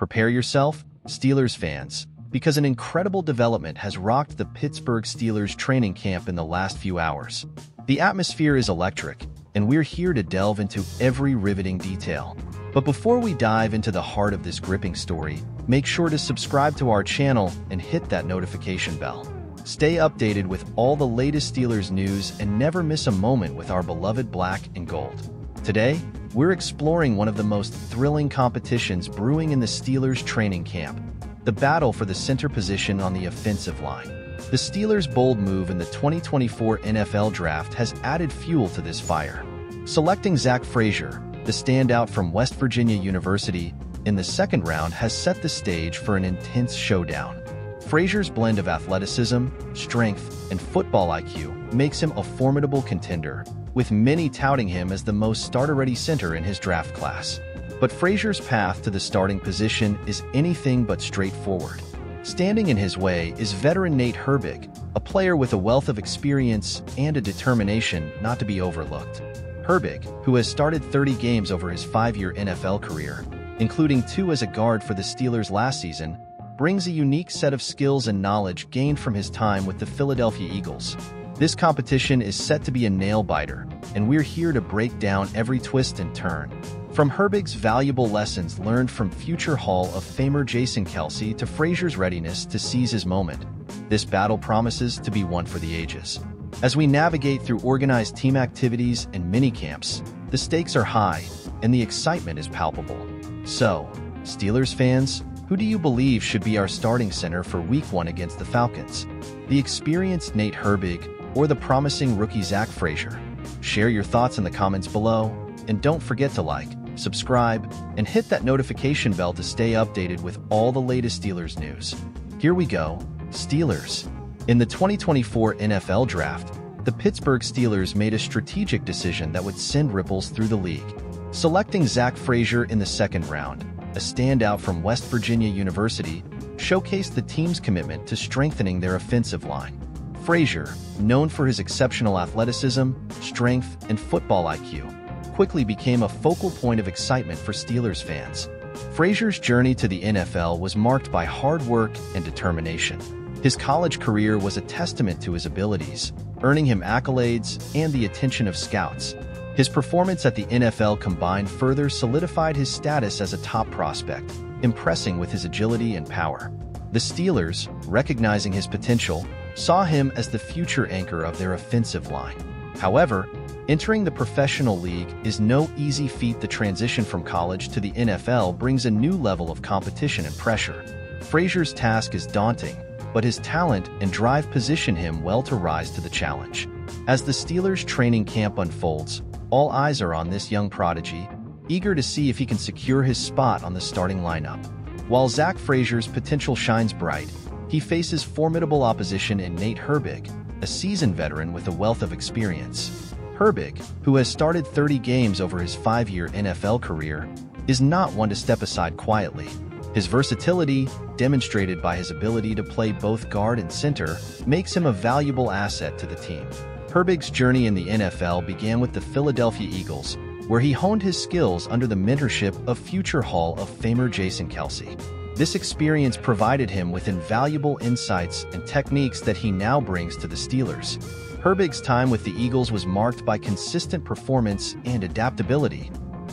Prepare yourself, Steelers fans, because an incredible development has rocked the Pittsburgh Steelers training camp in the last few hours. The atmosphere is electric, and we're here to delve into every riveting detail. But before we dive into the heart of this gripping story, make sure to subscribe to our channel and hit that notification bell. Stay updated with all the latest Steelers news and never miss a moment with our beloved black and gold. Today, we're exploring one of the most thrilling competitions brewing in the Steelers training camp, the battle for the center position on the offensive line. The Steelers' bold move in the 2024 NFL Draft has added fuel to this fire. Selecting Zach Frazier, the standout from West Virginia University, in the second round has set the stage for an intense showdown. Frazier's blend of athleticism, strength, and football IQ makes him a formidable contender, with many touting him as the most start-ready center in his draft class. But Frazier's path to the starting position is anything but straightforward. Standing in his way is veteran Nate Herbig, a player with a wealth of experience and a determination not to be overlooked. Herbig, who has started 30 games over his five-year NFL career, including two as a guard for the Steelers last season, brings a unique set of skills and knowledge gained from his time with the Philadelphia Eagles. This competition is set to be a nail-biter, and we're here to break down every twist and turn. From Herbig's valuable lessons learned from future Hall of Famer Jason Kelce to Frazier's readiness to seize his moment, this battle promises to be one for the ages. As we navigate through organized team activities and mini-camps, the stakes are high, and the excitement is palpable. So, Steelers fans, who do you believe should be our starting center for Week 1 against the Falcons? The experienced Nate Herbig or the promising rookie Zach Frazier? Share your thoughts in the comments below, and don't forget to like, subscribe, and hit that notification bell to stay updated with all the latest Steelers news. Here we go, Steelers. In the 2024 NFL Draft, the Pittsburgh Steelers made a strategic decision that would send ripples through the league. Selecting Zach Frazier in the second round, a standout from West Virginia University, showcased the team's commitment to strengthening their offensive line. Frazier, known for his exceptional athleticism, strength, and football IQ, quickly became a focal point of excitement for Steelers fans. Frazier's journey to the NFL was marked by hard work and determination. His college career was a testament to his abilities, earning him accolades and the attention of scouts. His performance at the NFL Combine further solidified his status as a top prospect, impressing with his agility and power. The Steelers, recognizing his potential, saw him as the future anchor of their offensive line. However, entering the professional league is no easy feat. The transition from college to the NFL brings a new level of competition and pressure. Frazier's task is daunting, but his talent and drive position him well to rise to the challenge. As the Steelers' training camp unfolds, all eyes are on this young prodigy, eager to see if he can secure his spot on the starting lineup. While Zach Frazier's potential shines bright, he faces formidable opposition in Nate Herbig, a seasoned veteran with a wealth of experience. Herbig, who has started 30 games over his five-year NFL career, is not one to step aside quietly. His versatility, demonstrated by his ability to play both guard and center, makes him a valuable asset to the team. Herbig's journey in the NFL began with the Philadelphia Eagles, where he honed his skills under the mentorship of future Hall of Famer Jason Kelce. This experience provided him with invaluable insights and techniques that he now brings to the Steelers. Herbig's time with the Eagles was marked by consistent performance and adaptability,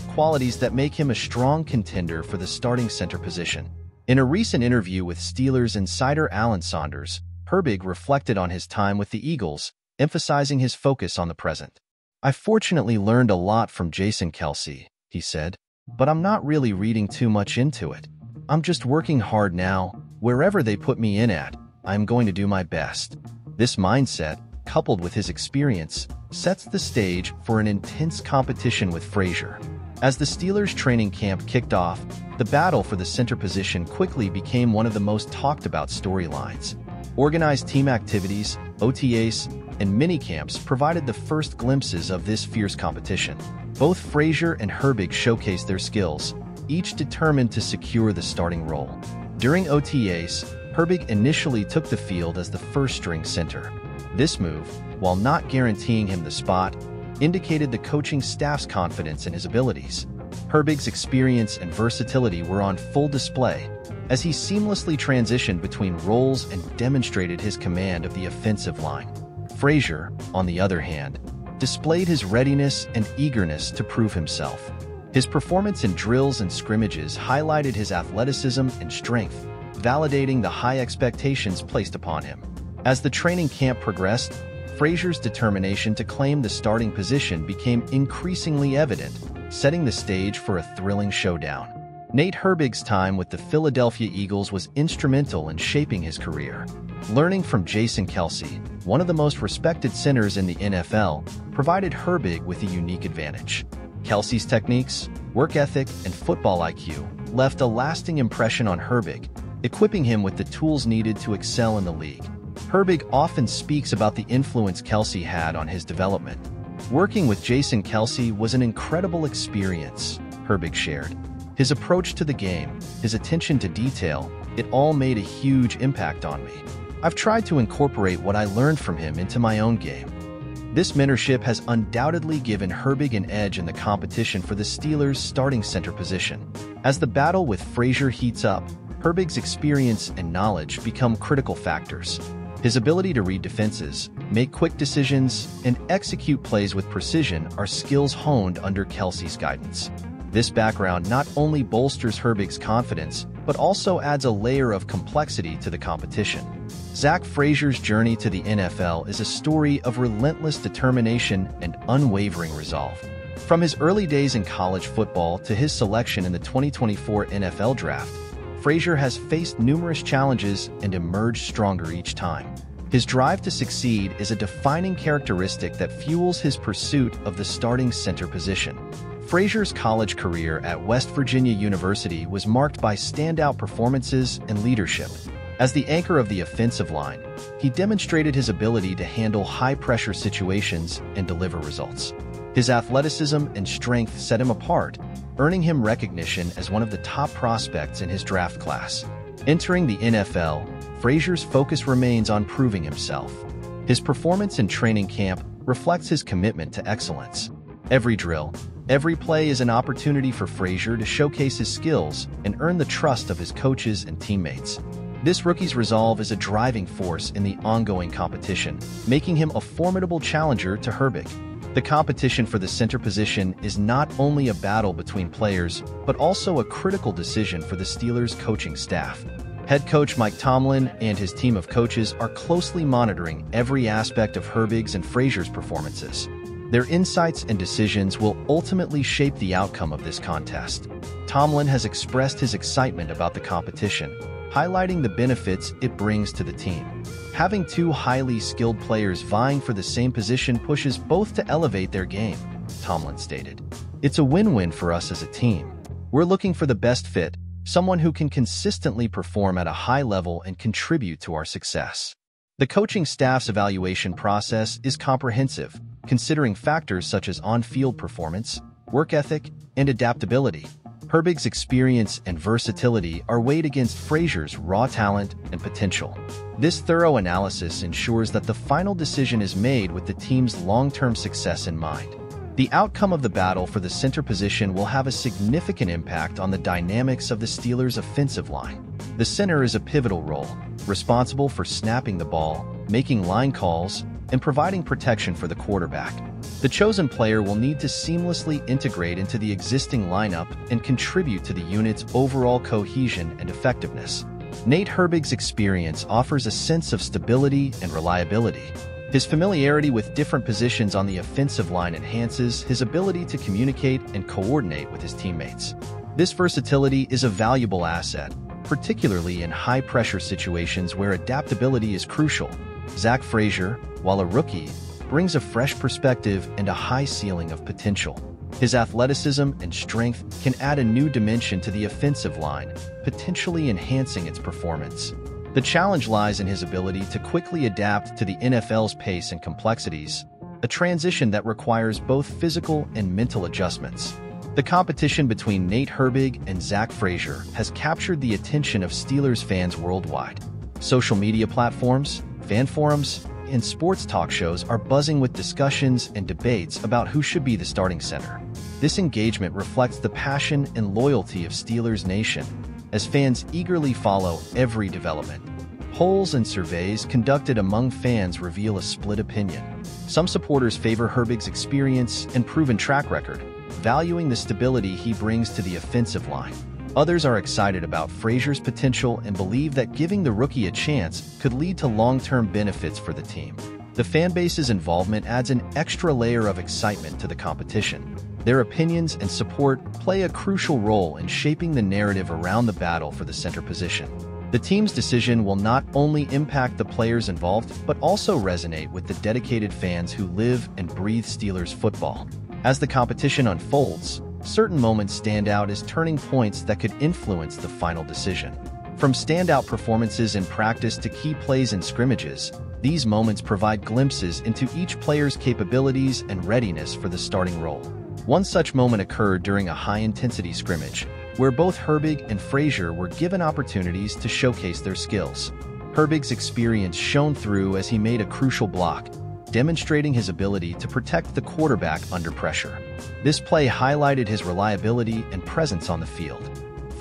qualities that make him a strong contender for the starting center position. In a recent interview with Steelers insider Alan Saunders, Herbig reflected on his time with the Eagles, emphasizing his focus on the present. "I fortunately learned a lot from Jason Kelce," he said, "but I'm not really reading too much into it. I'm just working hard now. Wherever they put me in at, I'm going to do my best." This mindset, coupled with his experience, sets the stage for an intense competition with Frazier. As the Steelers' training camp kicked off, the battle for the center position quickly became one of the most talked-about storylines. Organized team activities, OTAs, and minicamps provided the first glimpses of this fierce competition. Both Frazier and Herbig showcased their skills, each determined to secure the starting role. During OTAs, Herbig initially took the field as the first-string center. This move, while not guaranteeing him the spot, indicated the coaching staff's confidence in his abilities. Herbig's experience and versatility were on full display as he seamlessly transitioned between roles and demonstrated his command of the offensive line. Frazier, on the other hand, displayed his readiness and eagerness to prove himself. His performance in drills and scrimmages highlighted his athleticism and strength, validating the high expectations placed upon him. As the training camp progressed, Frazier's determination to claim the starting position became increasingly evident, setting the stage for a thrilling showdown. Nate Herbig's time with the Philadelphia Eagles was instrumental in shaping his career. Learning from Jason Kelce, one of the most respected centers in the NFL, provided Herbig with a unique advantage. Kelce's techniques, work ethic, and football IQ left a lasting impression on Herbig, equipping him with the tools needed to excel in the league. Herbig often speaks about the influence Kelce had on his development. Working with Jason Kelce was an incredible experience, Herbig shared. His approach to the game, his attention to detail, it all made a huge impact on me. I've tried to incorporate what I learned from him into my own game. This mentorship has undoubtedly given Herbig an edge in the competition for the Steelers' starting center position. As the battle with Frazier heats up, Herbig's experience and knowledge become critical factors. His ability to read defenses, make quick decisions, and execute plays with precision are skills honed under Kelce's guidance. This background not only bolsters Herbig's confidence, but also adds a layer of complexity to the competition. Zach Frazier's journey to the NFL is a story of relentless determination and unwavering resolve. From his early days in college football to his selection in the 2024 NFL Draft, Frazier has faced numerous challenges and emerged stronger each time. His drive to succeed is a defining characteristic that fuels his pursuit of the starting center position. Frazier's college career at West Virginia University was marked by standout performances and leadership. As the anchor of the offensive line, he demonstrated his ability to handle high-pressure situations and deliver results. His athleticism and strength set him apart, earning him recognition as one of the top prospects in his draft class. Entering the NFL, Frazier's focus remains on proving himself. His performance in training camp reflects his commitment to excellence. Every drill, every play is an opportunity for Frazier to showcase his skills and earn the trust of his coaches and teammates. This rookie's resolve is a driving force in the ongoing competition, making him a formidable challenger to Herbig. The competition for the center position is not only a battle between players, but also a critical decision for the Steelers' coaching staff. Head coach Mike Tomlin and his team of coaches are closely monitoring every aspect of Herbig's and Frazier's performances. Their insights and decisions will ultimately shape the outcome of this contest. Tomlin has expressed his excitement about the competition, highlighting the benefits it brings to the team. Having two highly skilled players vying for the same position pushes both to elevate their game, Tomlin stated. It's a win-win for us as a team. We're looking for the best fit, someone who can consistently perform at a high level and contribute to our success. The coaching staff's evaluation process is comprehensive, considering factors such as on-field performance, work ethic, and adaptability. Herbig's experience and versatility are weighed against Frazier's raw talent and potential. This thorough analysis ensures that the final decision is made with the team's long-term success in mind. The outcome of the battle for the center position will have a significant impact on the dynamics of the Steelers' offensive line. The center is a pivotal role, responsible for snapping the ball, making line calls, and providing protection for the quarterback. The chosen player will need to seamlessly integrate into the existing lineup and contribute to the unit's overall cohesion and effectiveness. Nate Herbig's experience offers a sense of stability and reliability. His familiarity with different positions on the offensive line enhances his ability to communicate and coordinate with his teammates. This versatility is a valuable asset, particularly in high-pressure situations where adaptability is crucial. Zach Frazier, while a rookie, brings a fresh perspective and a high ceiling of potential. His athleticism and strength can add a new dimension to the offensive line, potentially enhancing its performance. The challenge lies in his ability to quickly adapt to the NFL's pace and complexities, a transition that requires both physical and mental adjustments. The competition between Nate Herbig and Zach Frazier has captured the attention of Steelers fans worldwide. Social media platforms, fan forums, and sports talk shows are buzzing with discussions and debates about who should be the starting center. This engagement reflects the passion and loyalty of Steelers Nation, as fans eagerly follow every development. Polls and surveys conducted among fans reveal a split opinion. Some supporters favor Herbig's experience and proven track record, valuing the stability he brings to the offensive line. Others are excited about Frazier's potential and believe that giving the rookie a chance could lead to long-term benefits for the team. The fanbase's involvement adds an extra layer of excitement to the competition. Their opinions and support play a crucial role in shaping the narrative around the battle for the center position. The team's decision will not only impact the players involved, but also resonate with the dedicated fans who live and breathe Steelers football. As the competition unfolds, certain moments stand out as turning points that could influence the final decision. From standout performances in practice to key plays in scrimmages, these moments provide glimpses into each player's capabilities and readiness for the starting role. One such moment occurred during a high-intensity scrimmage, where both Herbig and Frazier were given opportunities to showcase their skills. Herbig's experience shone through as he made a crucial block, demonstrating his ability to protect the quarterback under pressure. This play highlighted his reliability and presence on the field.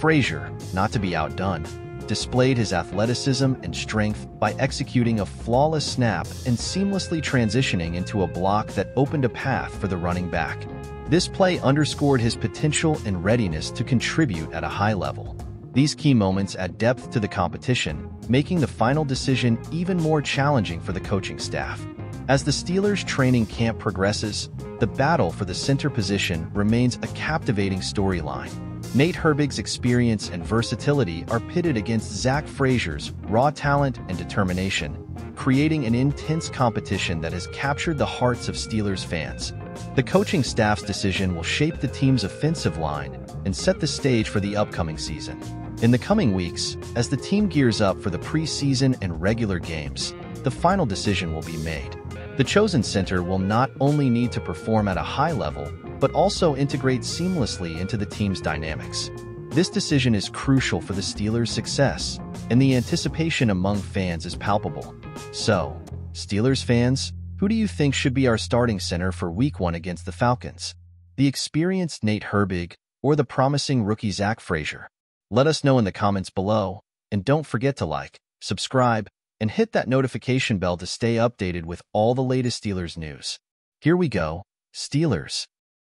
Frazier, not to be outdone, displayed his athleticism and strength by executing a flawless snap and seamlessly transitioning into a block that opened a path for the running back. This play underscored his potential and readiness to contribute at a high level. These key moments add depth to the competition, making the final decision even more challenging for the coaching staff. As the Steelers' training camp progresses, the battle for the center position remains a captivating storyline. Nate Herbig's experience and versatility are pitted against Zach Frazier's raw talent and determination, creating an intense competition that has captured the hearts of Steelers fans. The coaching staff's decision will shape the team's offensive line and set the stage for the upcoming season. In the coming weeks, as the team gears up for the preseason and regular games, the final decision will be made. The chosen center will not only need to perform at a high level, but also integrate seamlessly into the team's dynamics. This decision is crucial for the Steelers' success, and the anticipation among fans is palpable. So, Steelers fans, who do you think should be our starting center for Week 1 against the Falcons? The experienced Nate Herbig or the promising rookie Zach Frazier? Let us know in the comments below, and don't forget to like, subscribe, and hit that notification bell to stay updated with all the latest Steelers news. Here we go, Steelers!